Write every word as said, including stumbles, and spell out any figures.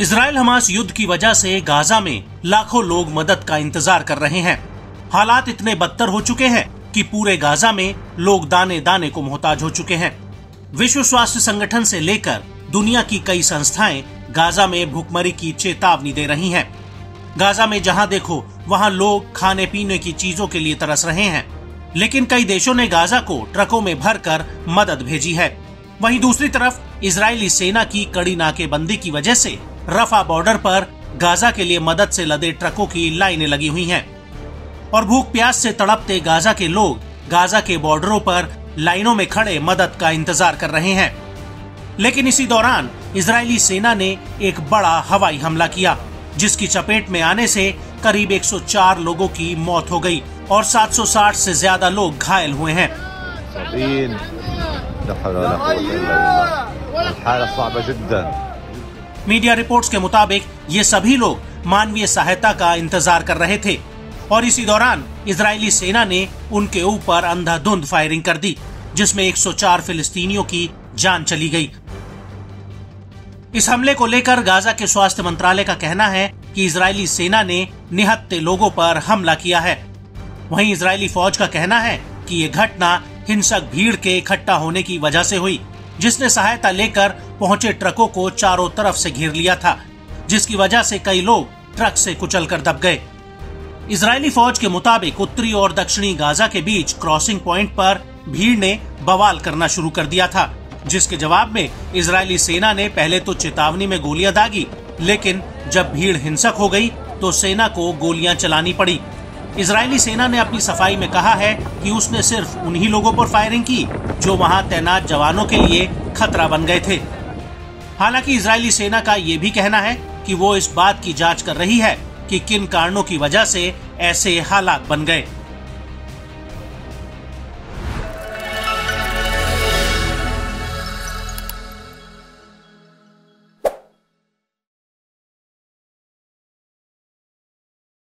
Israel Hamas युद्ध की वजह से गाजा में लाखों लोग मदद का इंतजार कर रहे हैं। हालात इतने बदतर हो चुके हैं कि पूरे गाजा में लोग दाने दाने को मोहताज हो चुके हैं। विश्व स्वास्थ्य संगठन से लेकर दुनिया की कई संस्थाएं गाजा में भुखमरी की चेतावनी दे रही हैं। गाजा में जहां देखो वहां लोग खाने पीने की चीजों के लिए तरस रहे हैं, लेकिन कई देशों ने गाजा को ट्रकों में भरकर मदद भेजी है। वहीं दूसरी तरफ इजरायली सेना की कड़ी नाकेबंदी की वजह से रफा बॉर्डर पर गाजा के लिए मदद से लदे ट्रकों की लाइनें लगी हुई हैं और भूख प्यास से तड़पते गाजा के लोग गाजा के बॉर्डरों पर लाइनों में खड़े मदद का इंतजार कर रहे हैं। लेकिन इसी दौरान इजरायली सेना ने एक बड़ा हवाई हमला किया, जिसकी चपेट में आने से करीब एक सौ चार लोगों की मौत हो गई और सात सौ साठ से ज्यादा लोग घायल हुए हैं। मीडिया रिपोर्ट्स के मुताबिक ये सभी लोग मानवीय सहायता का इंतजार कर रहे थे और इसी दौरान इजरायली सेना ने उनके ऊपर अंधाधुंध फायरिंग कर दी, जिसमें एक सौ चार फिलिस्तीनियों की जान चली गई। इस हमले को लेकर गाजा के स्वास्थ्य मंत्रालय का कहना है कि इजरायली सेना ने निहत्थे लोगों पर हमला किया है। वहीं इजरायली फौज का कहना है कि ये घटना हिंसक भीड़ के इकट्ठा होने की वजह से हुई, जिसने सहायता लेकर पहुंचे ट्रकों को चारों तरफ से घेर लिया था, जिसकी वजह से कई लोग ट्रक से कुचलकर दब गए। इजरायली फौज के मुताबिक उत्तरी और दक्षिणी गाजा के बीच क्रॉसिंग प्वाइंट पर भीड़ ने बवाल करना शुरू कर दिया था, जिसके जवाब में इजरायली सेना ने पहले तो चेतावनी में गोलियां दागी, लेकिन जब भीड़ हिंसक हो गई तो सेना को गोलियां चलानी पड़ी। इजरायली सेना ने अपनी सफाई में कहा है कि उसने सिर्फ उन्हीं लोगों पर फायरिंग की जो वहां तैनात जवानों के लिए खतरा बन गए थे। हालांकि इजरायली सेना का ये भी कहना है कि वो इस बात की जांच कर रही है कि किन कारणों की वजह से ऐसे हालात बन गए।